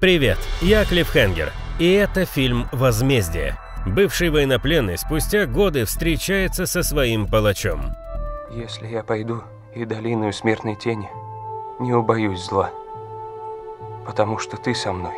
Привет, я Клиффхэнгер, и это фильм «Возмездие». Бывший военнопленный спустя годы встречается со своим палачом. Если я пойду и долину смертной тени, не убоюсь зла, потому что ты со мной.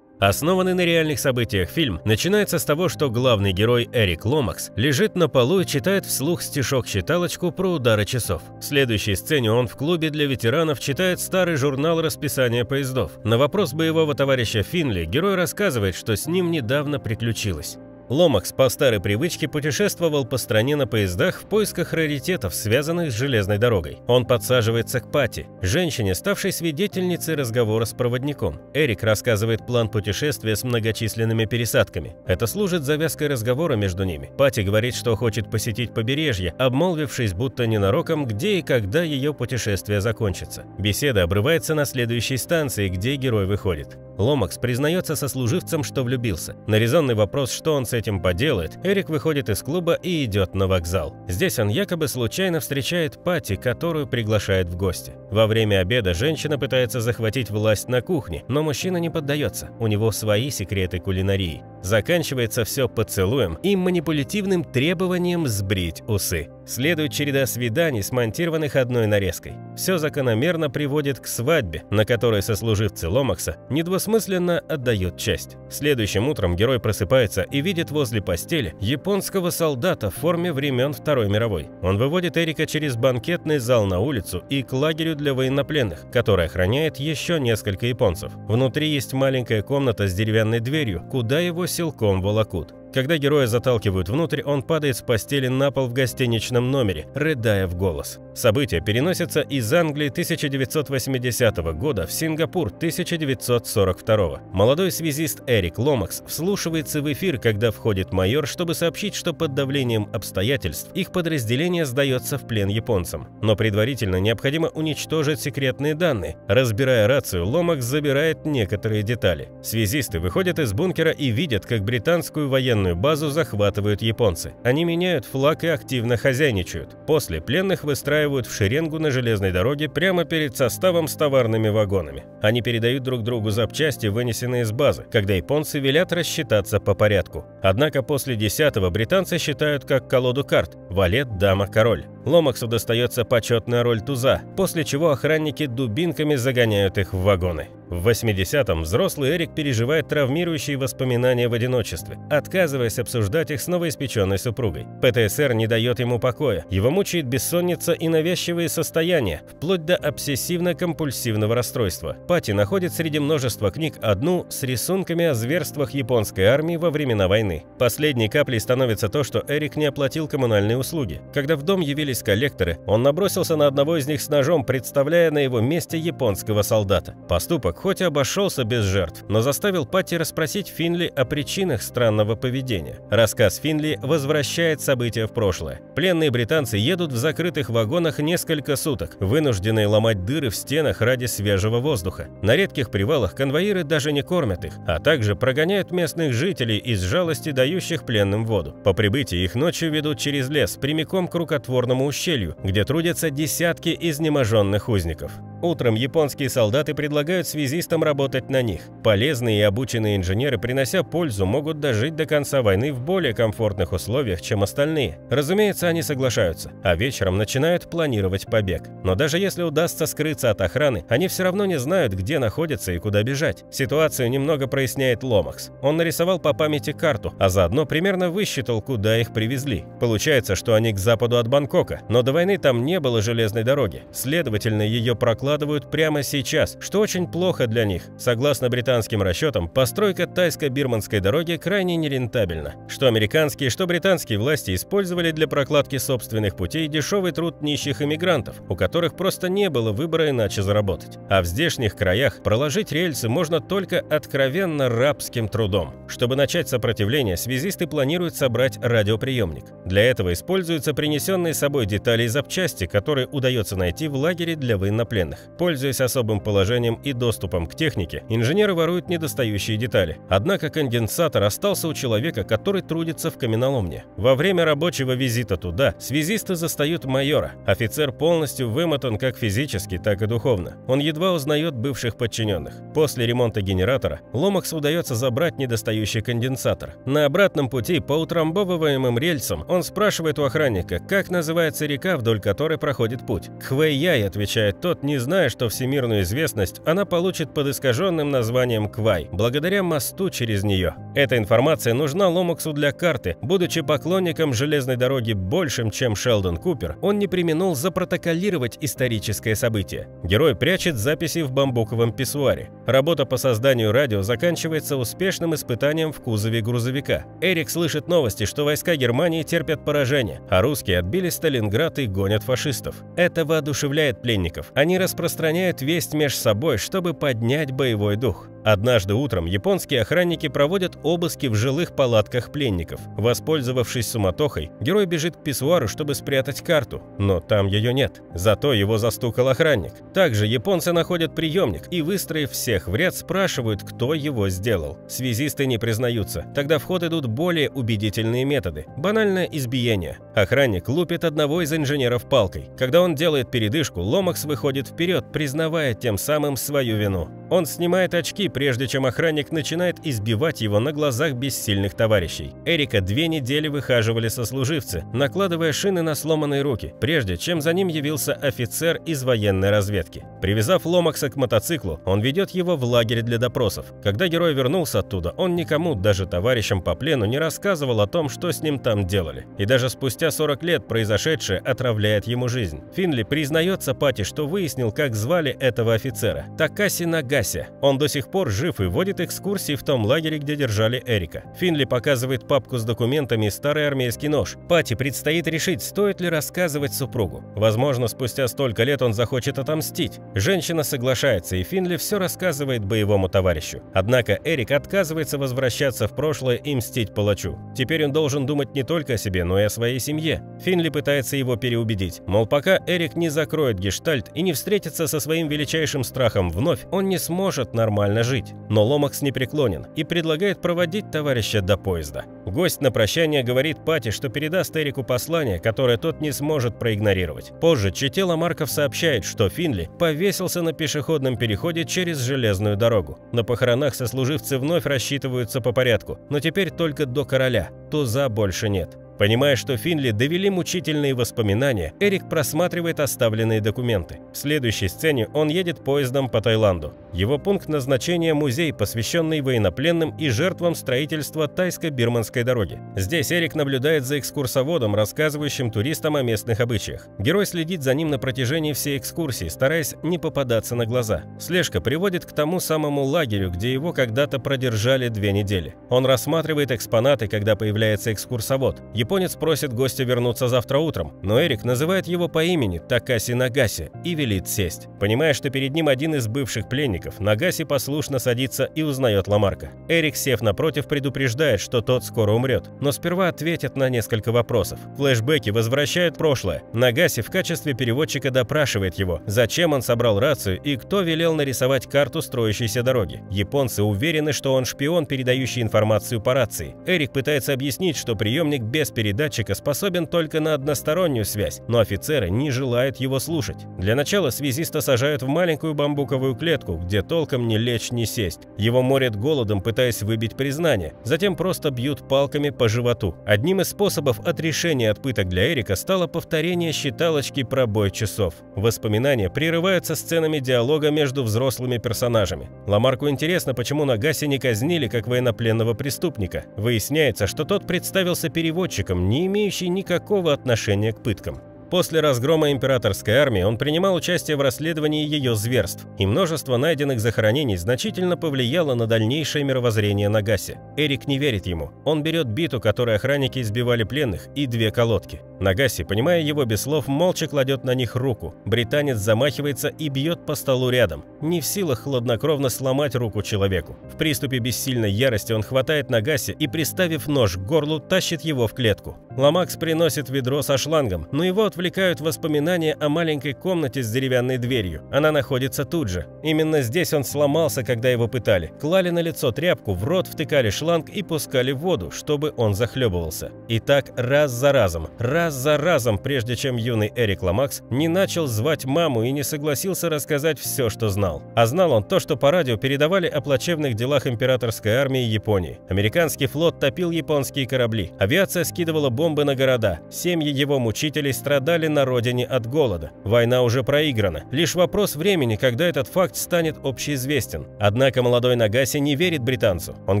Основанный на реальных событиях фильм начинается с того, что главный герой Эрик Ломакс лежит на полу и читает вслух стишок-считалочку про удары часов. В следующей сцене он в клубе для ветеранов читает старый журнал «Расписание поездов». На вопрос боевого товарища Финли герой рассказывает, что с ним недавно приключилось. Ломакс по старой привычке путешествовал по стране на поездах в поисках раритетов, связанных с железной дорогой. Он подсаживается к Пэтти, женщине, ставшей свидетельницей разговора с проводником. Эрик рассказывает план путешествия с многочисленными пересадками. Это служит завязкой разговора между ними. Пэтти говорит, что хочет посетить побережье, обмолвившись будто ненароком, где и когда ее путешествие закончится. Беседа обрывается на следующей станции, где герой выходит. Ломакс признается сослуживцам, что влюбился. На резонный вопрос, что он с этим поделает, Эрик выходит из клуба и идет на вокзал. Здесь он якобы случайно встречает Пэтти, которую приглашает в гости. Во время обеда женщина пытается захватить власть на кухне, но мужчина не поддается, у него свои секреты кулинарии. Заканчивается все поцелуем и манипулятивным требованием сбрить усы. Следует череда свиданий, смонтированных одной нарезкой. Все закономерно приводит к свадьбе, на которой сослуживцы Ломакса недвусмысленно отдают честь. Следующим утром герой просыпается и видит возле постели японского солдата в форме времен Второй мировой. Он выводит Эрика через банкетный зал на улицу и к лагерю для военнопленных, который охраняет еще несколько японцев. Внутри есть маленькая комната с деревянной дверью, куда его силком волокут. Когда героя заталкивают внутрь, он падает с постели на пол в гостиничном номере, рыдая в голос. События переносятся из Англии 1980 года в Сингапур 1942. Молодой связист Эрик Ломакс вслушивается в эфир, когда входит майор, чтобы сообщить, что под давлением обстоятельств их подразделение сдается в плен японцам. Но предварительно необходимо уничтожить секретные данные. Разбирая рацию, Ломакс забирает некоторые детали. Связисты выходят из бункера и видят, как британскую военную базу захватывают японцы. Они меняют флаг и активно хозяйничают. После пленных выстраивают в шеренгу на железной дороге прямо перед составом с товарными вагонами. Они передают друг другу запчасти, вынесенные из базы, когда японцы велят рассчитаться по порядку. Однако после 10-го британцы считают как колоду карт: валет, дама, король. Ломаксу достается почетная роль туза, после чего охранники дубинками загоняют их в вагоны. В 80-м взрослый Эрик переживает травмирующие воспоминания в одиночестве, отказываясь обсуждать их с новоиспеченной супругой. ПТСР не дает ему покоя, его мучает бессонница и навязчивые состояния, вплоть до обсессивно-компульсивного расстройства. Пэтти находит среди множества книг одну с рисунками о зверствах японской армии во времена войны. Последней каплей становится то, что Эрик не оплатил коммунальные услуги. Когда в дом явились коллекторы, он набросился на одного из них с ножом, представляя на его месте японского солдата. Поступок хоть и обошелся без жертв, но заставил Пэтти расспросить Финли о причинах странного поведения. Рассказ Финли возвращает события в прошлое. Пленные британцы едут в закрытых вагонах несколько суток, вынужденные ломать дыры в стенах ради свежего воздуха. На редких привалах конвоиры даже не кормят их, а также прогоняют местных жителей из жалости, дающих пленным воду. По прибытии их ночью ведут через лес, прямиком к рукотворному ущелью, где трудятся десятки изнеможенных узников. Утром японские солдаты предлагают связистам работать на них. Полезные и обученные инженеры, принося пользу, могут дожить до конца войны в более комфортных условиях, чем остальные. Разумеется, они соглашаются, а вечером начинают планировать побег. Но даже если удастся скрыться от охраны, они все равно не знают, где находятся и куда бежать. Ситуацию немного проясняет Ломакс. Он нарисовал по памяти карту, а заодно примерно высчитал, куда их привезли. Получается, что они к западу от Бангкока, но до войны там не было железной дороги. Следовательно, ее прокладывают прямо сейчас, что очень плохо для них. Согласно британским расчетам, постройка тайско-бирманской дороги крайне нерентабельна. Что американские, что британские власти использовали для прокладки собственных путей дешевый труд нищих иммигрантов, у которых просто не было выбора иначе заработать. А в здешних краях проложить рельсы можно только откровенно рабским трудом. Чтобы начать сопротивление, связисты планируют собрать радиоприемник. Для этого используются принесенные с собой детали и запчасти, которые удается найти в лагере для военнопленных. данных. Пользуясь особым положением и доступом к технике, инженеры воруют недостающие детали. Однако конденсатор остался у человека, который трудится в каменоломне. Во время рабочего визита туда связисты застают майора. Офицер полностью вымотан как физически, так и духовно. Он едва узнает бывших подчиненных. После ремонта генератора Ломаксу удается забрать недостающий конденсатор. На обратном пути по утрамбовываемым рельсам он спрашивает у охранника, как называется река, вдоль которой проходит путь. «Квэй-Яй», отвечает тот, не зная, что всемирную известность она получит под искаженным названием Квай, благодаря мосту через нее. Эта информация нужна Ломаксу для карты. Будучи поклонником железной дороги большим, чем Шелдон Купер, он не преминул запротоколировать историческое событие. Герой прячет записи в бамбуковом писсуаре. Работа по созданию радио заканчивается успешным испытанием в кузове грузовика. Эрик слышит новости, что войска Германии терпят поражение, а русские отбили Сталинград и гонят фашистов. Это воодушевляет пленников. Они распространяют весть между собой, чтобы поднять боевой дух. Однажды утром японские охранники проводят обыски в жилых палатках пленников. Воспользовавшись суматохой, герой бежит к писсуару, чтобы спрятать карту, но там ее нет. Зато его застукал охранник. Также японцы находят приемник и, выстроив всех в ряд, спрашивают, кто его сделал. Связисты не признаются. Тогда в ход идут более убедительные методы. Банальное избиение. Охранник лупит одного из инженеров палкой. Когда он делает передышку, Ломакс выходит вперед, признавая тем самым свою вину. Он снимает очки, прежде чем охранник начинает избивать его на глазах бессильных товарищей. Эрика 2 недели выхаживали сослуживцы, накладывая шины на сломанные руки, прежде чем за ним явился офицер из военной разведки. Привязав Ломакса к мотоциклу, он ведет его в лагерь для допросов. Когда герой вернулся оттуда, он никому, даже товарищам по плену, не рассказывал о том, что с ним там делали. И даже спустя 40 лет произошедшее отравляет ему жизнь. Финли признается Пэтти, что выяснил, как звали этого офицера. Такаси Нагаси. Он до сих пор жив и водит экскурсии в том лагере, где держали Эрика. Финли показывает папку с документами и старый армейский нож. Пэтти предстоит решить, стоит ли рассказывать супругу. Возможно, спустя столько лет он захочет отомстить. Женщина соглашается, и Финли все рассказывает боевому товарищу. Однако Эрик отказывается возвращаться в прошлое и мстить палачу. Теперь он должен думать не только о себе, но и о своей семье. Финли пытается его переубедить. Мол, пока Эрик не закроет гештальт и не встретится со своим величайшим страхом вновь, он не сможет нормально жить. Но Ломакс не преклонен и предлагает проводить товарища до поезда. Гость на прощание говорит Пэтти, что передаст Эрику послание, которое тот не сможет проигнорировать. Позже Читела Марков сообщает, что Финли повесился на пешеходном переходе через железную дорогу. На похоронах сослуживцы вновь рассчитываются по порядку, но теперь только до короля. Туза больше нет. Понимая, что Финли довели мучительные воспоминания, Эрик просматривает оставленные документы. В следующей сцене он едет поездом по Таиланду. Его пункт назначения – музей, посвященный военнопленным и жертвам строительства тайско-бирманской дороги. Здесь Эрик наблюдает за экскурсоводом, рассказывающим туристам о местных обычаях. Герой следит за ним на протяжении всей экскурсии, стараясь не попадаться на глаза. Слежка приводит к тому самому лагерю, где его когда-то продержали 2 недели. Он рассматривает экспонаты, когда появляется экскурсовод. Японец просит гостя вернуться завтра утром, но Эрик называет его по имени Такаси Нагаси и велит сесть. Понимая, что перед ним один из бывших пленников, Нагаси послушно садится и узнает Ломарка. Эрик, сев напротив, предупреждает, что тот скоро умрет, но сперва ответит на несколько вопросов. Флэшбеки возвращают прошлое. Нагаси в качестве переводчика допрашивает его, зачем он собрал рацию и кто велел нарисовать карту строящейся дороги. Японцы уверены, что он шпион, передающий информацию по рации. Эрик пытается объяснить, что приемник без передатчика способен только на одностороннюю связь, но офицеры не желают его слушать. Для начала связиста сажают в маленькую бамбуковую клетку, где толком ни лечь, ни сесть. Его морят голодом, пытаясь выбить признание, затем просто бьют палками по животу. Одним из способов отрешения от пыток для Эрика стало повторение считалочки про бой часов. Воспоминания прерываются сценами диалога между взрослыми персонажами. Ломарку интересно, почему Нагаси не казнили как военнопленного преступника. Выясняется, что тот представился переводчиком, не имеющий никакого отношения к пыткам. После разгрома императорской армии он принимал участие в расследовании ее зверств, и множество найденных захоронений значительно повлияло на дальнейшее мировоззрение Нагаси. Эрик не верит ему. Он берет биту, которой охранники избивали пленных, и 2 колодки. Нагаси, понимая его без слов, молча кладет на них руку. Британец замахивается и бьет по столу рядом, не в силах хладнокровно сломать руку человеку. В приступе бессильной ярости он хватает Нагаси и, приставив нож к горлу, тащит его в клетку. Ломакс приносит ведро со шлангом, но его отвлекают воспоминания о маленькой комнате с деревянной дверью. Она находится тут же. Именно здесь он сломался, когда его пытали. Клали на лицо тряпку, в рот втыкали шланг и пускали воду, чтобы он захлебывался. И так раз за разом, прежде чем юный Эрик Ломакс не начал звать маму и не согласился рассказать все, что знал. А знал он то, что по радио передавали о плачевных делах императорской армии Японии. Американский флот топил японские корабли, авиация скидывала бомбы на города, семьи его мучителей страдали на родине от голода. Война уже проиграна, лишь вопрос времени, когда этот факт станет общеизвестен. Однако молодой Нагаси не верит британцу. Он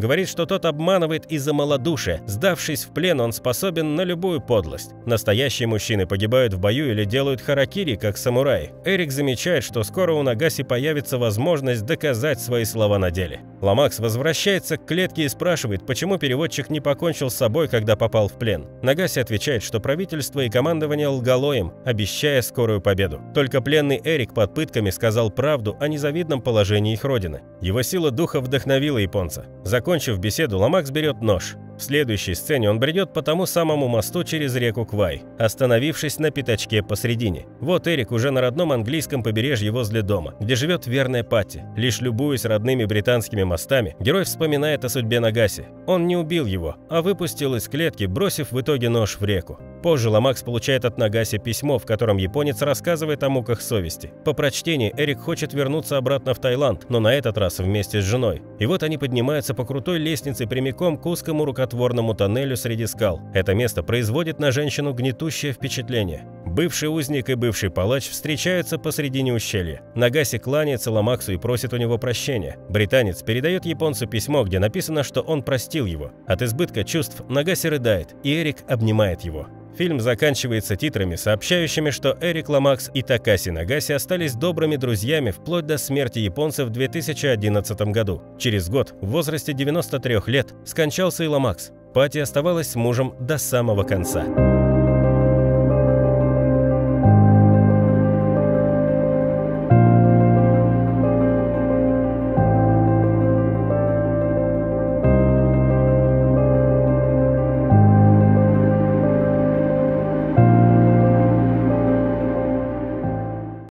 говорит, что тот обманывает из-за малодушия, сдавшись в плен, он способен на любую подлость. Настоящие мужчины погибают в бою или делают харакири, как самураи. Эрик замечает, что скоро у Нагаси появится возможность доказать свои слова на деле. Ломакс возвращается к клетке и спрашивает, почему переводчик не покончил с собой, когда попал в плен. Нагаси отвечает, что правительство и командование лгало им, обещая скорую победу. Только пленный Эрик под пытками сказал правду о незавидном положении их родины. Его сила духа вдохновила японца. Закончив беседу, Ломакс берет нож. В следующей сцене он бредет по тому самому мосту через реку Квай, остановившись на пятачке посредине. Вот Эрик уже на родном английском побережье возле дома, где живет верная Пэтти. Лишь любуясь родными британскими мостами, герой вспоминает о судьбе Нагаси. Он не убил его, а выпустил из клетки, бросив в итоге нож в реку. Позже Ломакс получает от Нагаси письмо, в котором японец рассказывает о муках совести. По прочтении Эрик хочет вернуться обратно в Таиланд, но на этот раз вместе с женой. И вот они поднимаются по крутой лестнице прямиком к узкому рукотворному тоннелю среди скал. Это место производит на женщину гнетущее впечатление. Бывший узник и бывший палач встречаются посредине ущелья. Нагаси кланяется Ломаксу и просит у него прощения. Британец передает японцу письмо, где написано, что он простил его. От избытка чувств Нагаси рыдает, и Эрик обнимает его. Фильм заканчивается титрами, сообщающими, что Эрик Ломакс и Такаси Нагаси остались добрыми друзьями вплоть до смерти японца в 2011 году. Через год, в возрасте 93 лет, скончался и Ломакс. Пэтти оставалась с мужем до самого конца.